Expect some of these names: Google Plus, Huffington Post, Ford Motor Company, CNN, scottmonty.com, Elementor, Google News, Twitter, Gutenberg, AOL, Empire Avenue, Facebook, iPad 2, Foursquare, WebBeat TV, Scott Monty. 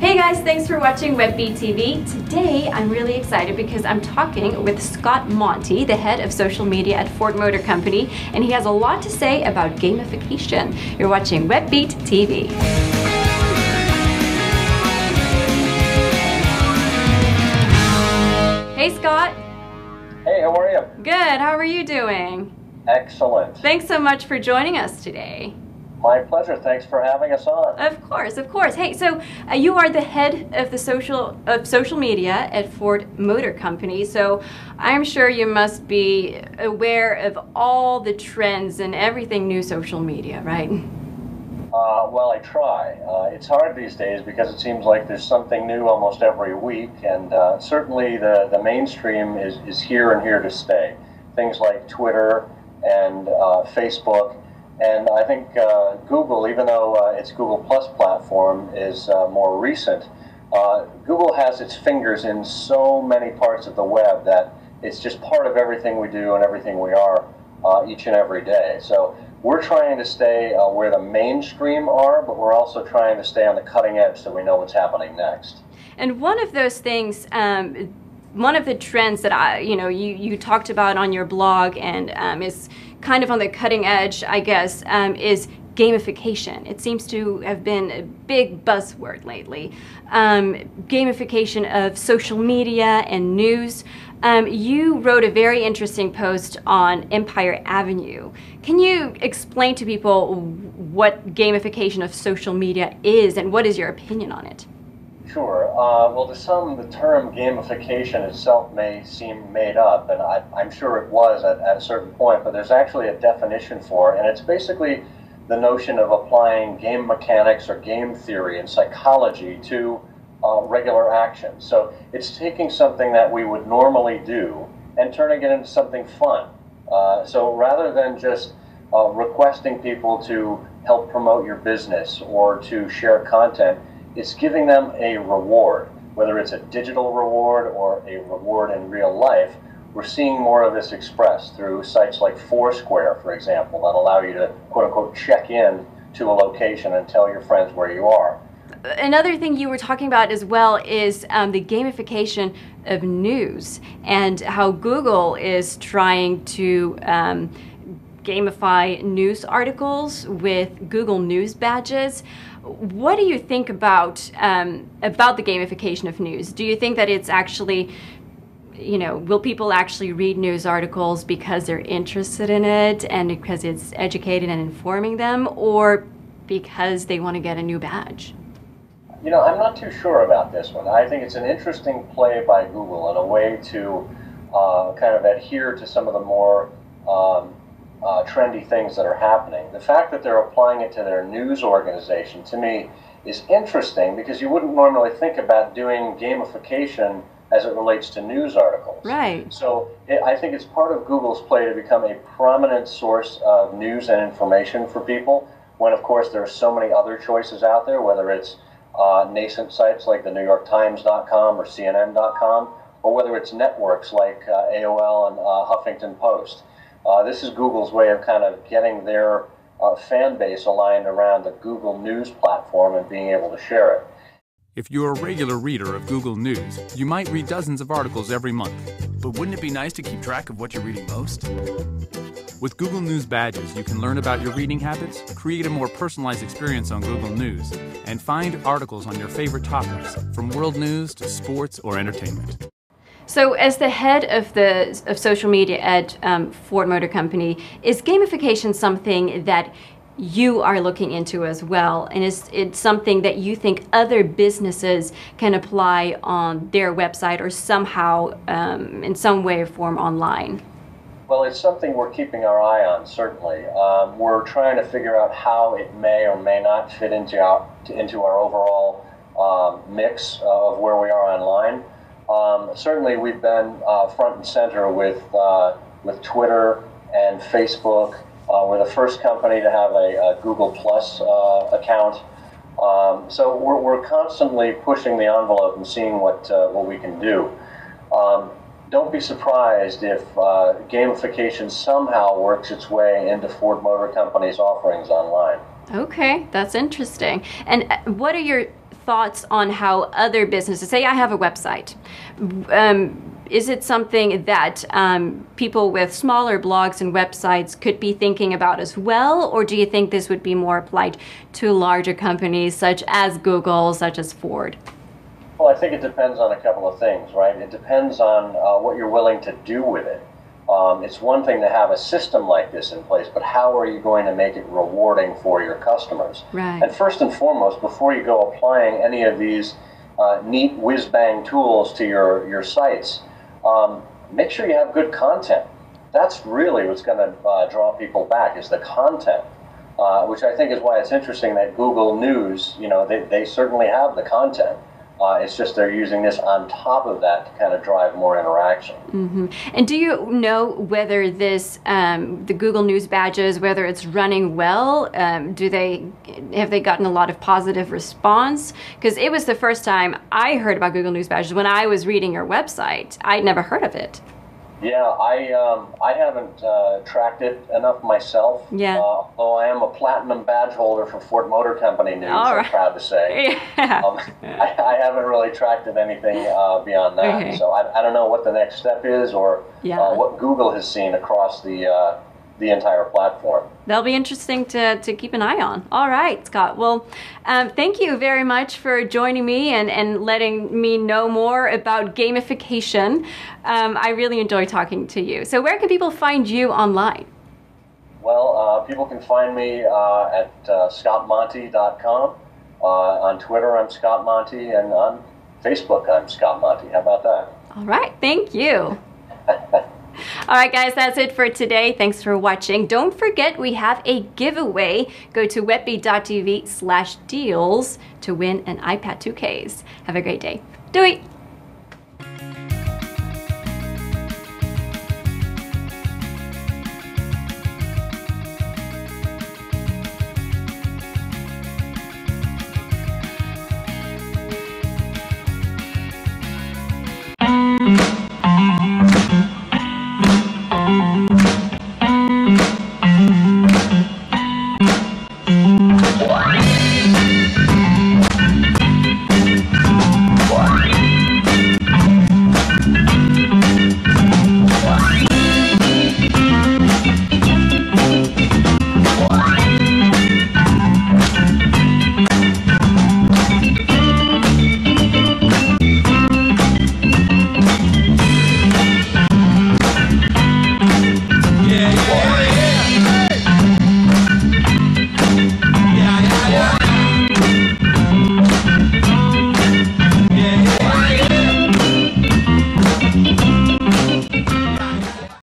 Hey guys, thanks for watching WebBeat TV. Today I'm really excited because I'm talking with Scott Monty, the head of social media at Ford Motor Company, and he has a lot to say about gamification. You're watching WebBeat TV. Hey Scott. Hey, how are you? Good, how are you doing? Excellent. Thanks so much for joining us today. My pleasure, thanks for having us on. Of course, of course. Hey, so you are the head of the social media at Ford Motor Company, so I'm sure you must be aware of all the trends and everything new social media, right? Well, I try. It's hard these days because it seems like there's something new almost every week, and certainly the mainstream is here and here to stay. Things like Twitter and Facebook, and I think Google, even though its Google Plus platform is more recent, Google has its fingers in so many parts of the web that it's just part of everything we do and everything we are each and every day. So we're trying to stay where the mainstream are, but we're also trying to stay on the cutting edge so we know what's happening next. And one of those things, one of the trends that you talked about on your blog and is kind of on the cutting edge, I guess, is gamification. It seems to have been a big buzzword lately. Gamification of social media and news. You wrote a very interesting post on Empire Avenue. Can you explain to people what gamification of social media is and what is your opinion on it? Sure. Well, to some, the term gamification itself may seem made up, and I'm sure it was at a certain point, but there's actually a definition for it, and it's basically the notion of applying game mechanics or game theory and psychology to regular action. So it's taking something that we would normally do and turning it into something fun. So rather than just requesting people to help promote your business or to share content, it's giving them a reward, whether it's a digital reward or a reward in real life. We're seeing more of this expressed through sites like Foursquare, for example, that allow you to quote-unquote check in to a location and tell your friends where you are. Another thing you were talking about as well is the gamification of news and how Google is trying to gamify news articles with Google News badges. What do you think about the gamification of news? Do you think that it's actually, you know, will people actually read news articles because they're interested in it and because it's educated and informing them, or because they want to get a new badge? You know, I'm not too sure about this one. I think it's an interesting play by Google and a way to kind of adhere to some of the more trendy things that are happening. The fact that they're applying it to their news organization, to me, is interesting because you wouldn't normally think about doing gamification as it relates to news articles. Right. So I think it's part of Google's play to become a prominent source of news and information for people when, of course, there are so many other choices out there, whether it's nascent sites like the NewYorkTimes.com or CNN.com, or whether it's networks like AOL and Huffington Post. This is Google's way of kind of getting their fan base aligned around the Google News platform and being able to share it. If you're a regular reader of Google News, you might read dozens of articles every month. But wouldn't it be nice to keep track of what you're reading most? With Google News badges, you can learn about your reading habits, create a more personalized experience on Google News, and find articles on your favorite topics, from world news to sports or entertainment. So as the head of social media at Ford Motor Company, is gamification something that you are looking into as well? And is it something that you think other businesses can apply on their website or somehow, in some way or form, online? Well, it's something we're keeping our eye on, certainly. We're trying to figure out how it may or may not fit into our overall mix of where we are online. Certainly, we've been front and center with Twitter and Facebook. We're the first company to have a Google Plus account. So we're constantly pushing the envelope and seeing what we can do. Don't be surprised if gamification somehow works its way into Ford Motor Company's offerings online. Okay, that's interesting. And what are your thoughts on how other businesses, say I have a website, is it something that people with smaller blogs and websites could be thinking about as well, or do you think this would be more applied to larger companies such as Google, such as Ford? Well, I think it depends on a couple of things, right? It depends on what you're willing to do with it. It's one thing to have a system like this in place, but how are you going to make it rewarding for your customers? Right. And first and foremost, before you go applying any of these neat whiz-bang tools to your sites, make sure you have good content. That's really what's going to draw people back, is the content, which I think is why it's interesting that Google News, you know, they certainly have the content. It's just they're using this on top of that to kind of drive more interaction. Mm-hmm. And do you know whether this, the Google News badges, whether it's running well? Have they gotten a lot of positive response? Because it was the first time I heard about Google News badges when I was reading your website. I'd never heard of it. Yeah, I haven't tracked it enough myself. Yeah. Although I am a platinum badge holder for Ford Motor Company News, right. I'm proud to say. Yeah. I haven't really tracked it anything beyond that. Okay. So I don't know what the next step is, or yeah. What Google has seen across the entire platform. That'll be interesting to keep an eye on. All right, Scott. Well, thank you very much for joining me and letting me know more about gamification. I really enjoy talking to you. So where can people find you online? Well, people can find me at scottmonty.com. On Twitter, I'm Scott Monty, and on Facebook, I'm Scott Monty. How about that? All right, thank you. All right, guys, that's it for today. Thanks for watching. Don't forget, we have a giveaway. Go to webbeat.tv/deals to win an iPad 2 case. Have a great day. Do it.